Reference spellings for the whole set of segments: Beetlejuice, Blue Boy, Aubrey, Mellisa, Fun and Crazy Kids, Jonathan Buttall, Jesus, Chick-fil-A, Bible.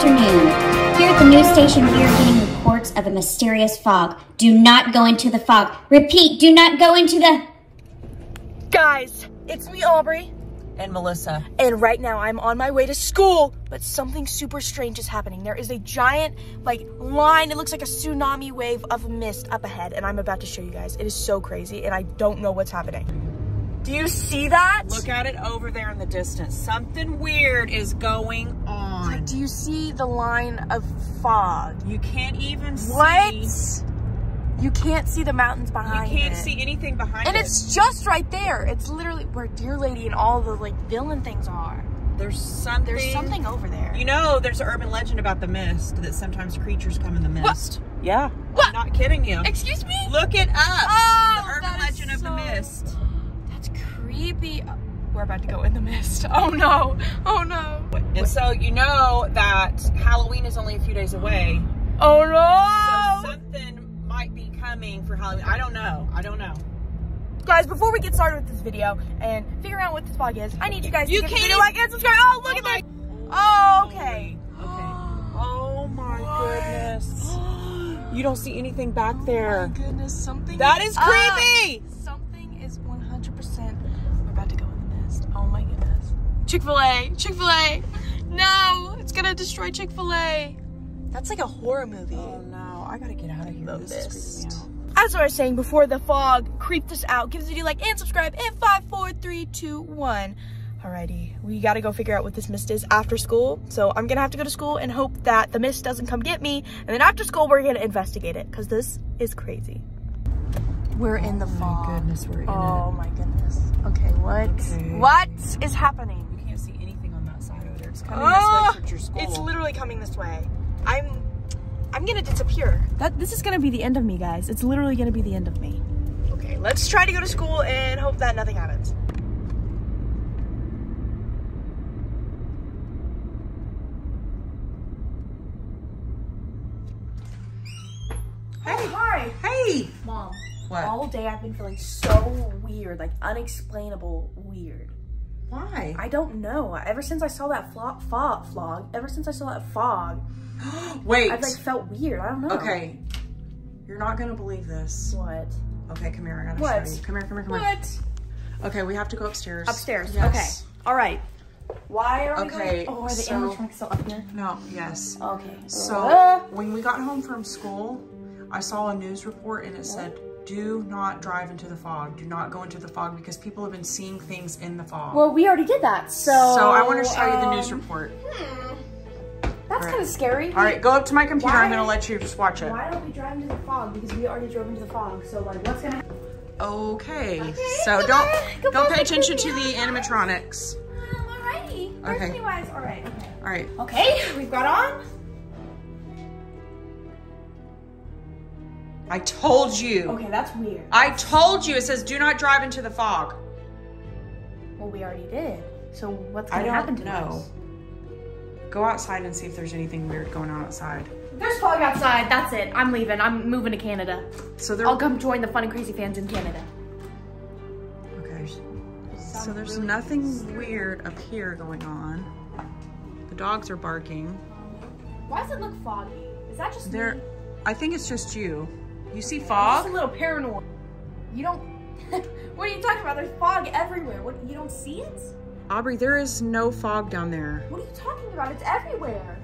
afternoon. Here at the news station, we are getting reports of a mysterious fog. Do not go into the fog. Repeat, do not go into the... Guys, it's me, Aubrey. And Mellisa. And right now, I'm on my way to school, but something super strange is happening. There is a giant, like, line. It looks like a tsunami wave of mist up ahead, and I'm about to show you guys. It is so crazy, and I don't know what's happening. Do you see that? Look at it over there in the distance. Something weird is going on. Like, do you see the line of fog? You can't even see. What? You can't see the mountains behind it. You can't see anything behind it. And it's just right there. It's literally where Dear Lady and all the, like, villain things are. There's something over there. You know, there's an urban legend about the mist, that sometimes creatures come in the mist. What? Yeah. What? I'm not kidding you. Excuse me? Look it up. Oh, the urban legend of the mist. Creepy. We're about to go in the mist. Oh no. Oh no. And so you know that Halloween is only a few days away. Oh no. So something might be coming for Halloween. I don't know. I don't know. Guys, before we get started with this video and figure out what this fog is, I need you guys to give the video a like and subscribe. Oh, look at this. Oh, okay. Okay. Oh my goodness. You don't see anything back there. Oh my goodness. Something. That is creepy. Something is 100%. Oh my goodness. Chick-fil-A. Chick-fil-A. No, it's going to destroy Chick-fil-A. That's like a horror movie. Oh no, I got to get out of here. This is creepy now. As I was saying before, the fog creeped us out. Give us a video like and subscribe in 5, 4, 3, 2, 1. Alrighty, we got to go figure out what this mist is after school. So I'm going to have to go to school and hope that the mist doesn't come get me. And then after school, we're going to investigate it because this is crazy. We're in the fog. Oh my goodness, we're in it. Oh my goodness. Okay, what is happening? You can't see anything on that side over there. It's coming this way towards your school. It's literally coming this way. I'm gonna disappear. This is gonna be the end of me, guys. It's literally gonna be the end of me. Okay, let's try to go to school and hope that nothing happens. Hey, hi. Hey, Mom. What? All day I've been feeling so weird, like unexplainable weird. Why? I don't know. Ever since I saw that fog, wait. I've like felt weird. I don't know. Okay. You're not gonna believe this. What? Okay, come here. I gotta show you. Come here. What? Okay, we have to go upstairs. Upstairs. Yes. Okay. All right. Why are we going? Oh, are the animatronics still up here? No. Yes. Okay. So when we got home from school, I saw a news report and it said, do not drive into the fog. Do not go into the fog because people have been seeing things in the fog. Well, we already did that, so... So I want to show you the news report. That's kind of scary. All right, go up to my computer. I'm going to let you just watch it. Why don't we drive into the fog? Because we already drove into the fog, so like, what's going to happen? Okay, so don't pay attention to the animatronics. Alrighty. Okay. All right. Okay, we've got on. I told you. Okay, that's weird. I told you. It says do not drive into the fog. Well, we already did. So what's going to happen to us? Go outside and see if there's anything weird going on outside. There's fog outside. That's it. I'm leaving. I'm moving to Canada. So I'll come join the Fun and Crazy fans in Canada. Okay. So there's nothing weird up here going on. The dogs are barking. Why does it look foggy? Is that just me? I think it's just you. You see fog? It's a little paranoid. You don't... What are you talking about? There's fog everywhere. What, you don't see it? Aubrey, there is no fog down there. What are you talking about? It's everywhere.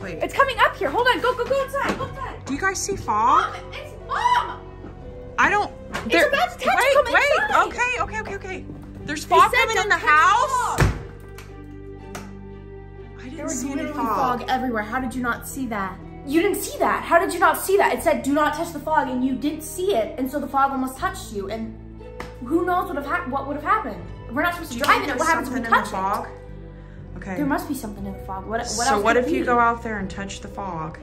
Wait. It's coming up here. Hold on. Go outside. Go outside. Do you guys see fog? Mom, it's Mom! I don't... It's about to touch. Wait. Okay. There's fog coming in the house? I didn't see any fog. There was fog everywhere. How did you not see that? You didn't see that. How did you not see that? It said, do not touch the fog, and you didn't see it, and so the fog almost touched you, and who knows what would have happened? We're not supposed to drive in it. What happens if we touch it? Okay. There must be something in the fog. What if you go out there and touch the fog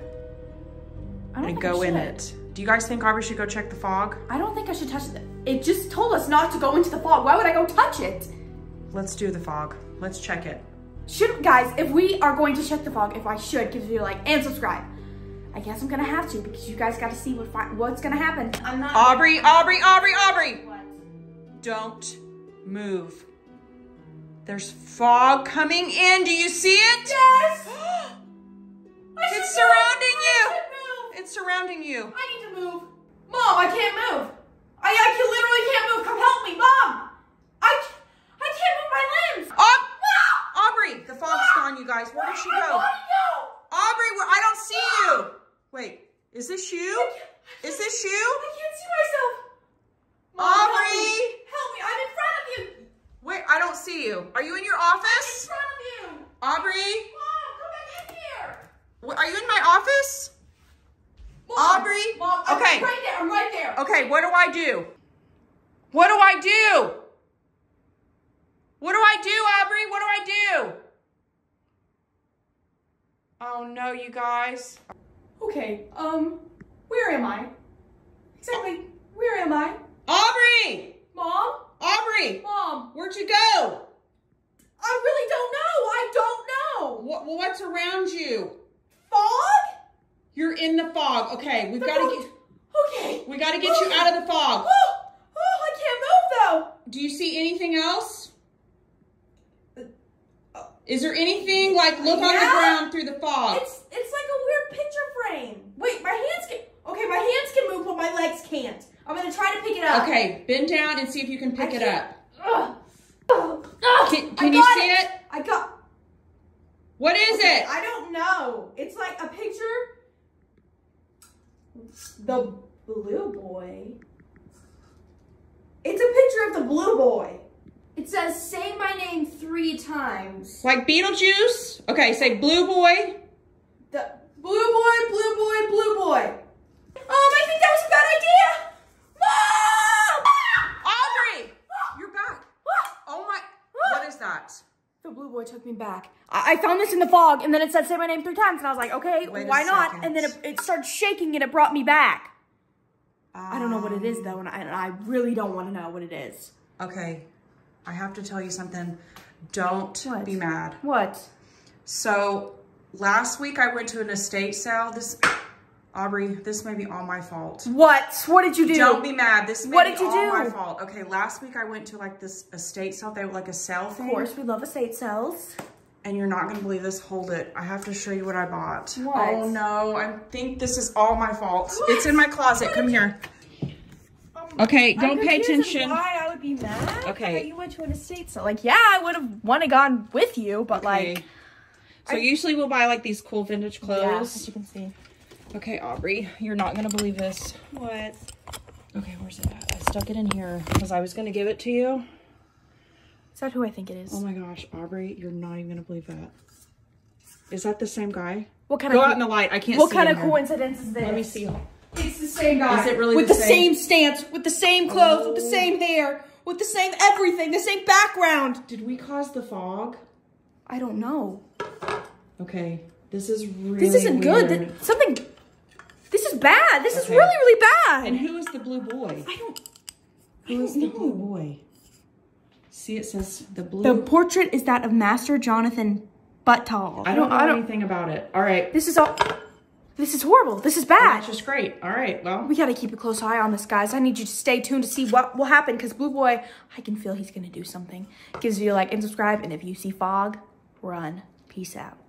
and go in it? Do you guys think Aubrey should go check the fog? I don't think I should touch it. It just told us not to go into the fog. Why would I go touch it? Let's do the fog. Let's check it. Guys, if we are going to check the fog, if I should, give you a like and subscribe. I guess I'm gonna have to because you guys gotta see what's gonna happen. I'm not. Aubrey! What? Don't move. There's fog coming in. Do you see it? Yes! It's surrounding you. I can't move. It's surrounding you. I need to move. Mom, I can't move. I can literally can't move. Come help me, Mom. I can't move my limbs. Aubrey, the fog's gone, you guys. Where did she go? Aubrey, I don't see you. Wait, is this you? Is this you? I can't see myself. Mom, Aubrey. Help me. I'm in front of you. Wait, I don't see you. Are you in your office? I'm in front of you. Aubrey. Mom, come back in here. Are you in my office? Mom, Aubrey. Mom, okay. I'm right there. I'm right there. Okay, what do I do? What do I do? What do I do, Aubrey? What do I do? Oh no, you guys. Okay, where am I? Exactly, where am I? Aubrey! Mom? Aubrey! Mom! Where'd you go? I really don't know, Well, what's around you? Fog? You're in the fog, okay, we gotta get you out of the fog. Oh, I can't move though. Do you see anything else? Is there anything, like, look on the ground through the fog? It's like a weird picture frame. Wait, my hands can move, but my legs can't. I'm going to try to pick it up. Okay, bend down and see if you can pick it up. Can you see it? I got... What is it? I don't know. It's like a picture... The blue boy. It's a picture of the blue boy. It says, say my name 3 times. Like Beetlejuice? Okay, say blue boy. The blue boy, blue boy, blue boy. I think that was a bad idea. Mom! Aubrey, you're back. Oh my, what is that? The blue boy took me back. I found this in the fog, and then it said, say my name 3 times. And I was like, okay, why not? And then it started shaking, and it brought me back. I don't know what it is, though, and I really don't want to know what it is. Okay. I have to tell you something. Don't be mad. What? So last week I went to an estate sale. Aubrey, this may be all my fault. What? What did you do? Don't be mad. This may be all my fault. Okay, last week I went to like this estate sale. They were like a sale thing. Of course, we love estate sales. And you're not going to believe this. Hold it. I have to show you what I bought. What? Oh no, I think this is all my fault. What? It's in my closet. Come here. Okay, don't pay attention. Why I would be mad? Okay, that you went to an estate sale. Like, yeah, I would have gone with you, but okay. Like, so usually we'll buy like these cool vintage clothes. Yeah, as you can see. Okay, Aubrey, you're not gonna believe this. What? Okay, where's it at? I stuck it in here because I was gonna give it to you. Is that who I think it is? Oh my gosh, Aubrey, you're not even gonna believe that. Is that the same guy? What kind of? Go out in the light. I can't see. What kind of coincidence is this? Let me see. It's the same guy. Is it really with the same stance, with the same clothes, with the same hair, with the same everything, the same background. Did we cause the fog? I don't know. Okay, this is really weird. Good. This is bad. This is really, really bad. And who is the blue boy? I don't know. The blue boy? See, it says the blue. The portrait is that of Master Jonathan Buttall. I don't know anything about it. All right. This is all... This is horrible. This is bad. That's just great. All right, well. We got to keep a close eye on this, guys. I need you to stay tuned to see what will happen because Blue Boy, I can feel he's going to do something. Gives you a like and subscribe. And if you see fog, run. Peace out.